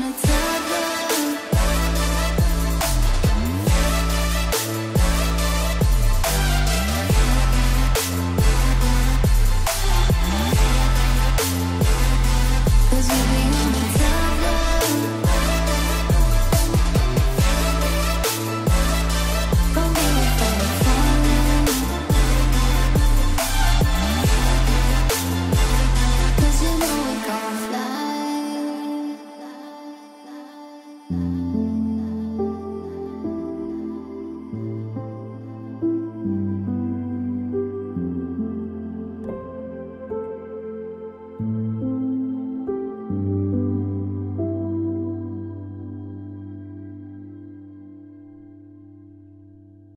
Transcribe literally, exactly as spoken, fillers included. gonna tell.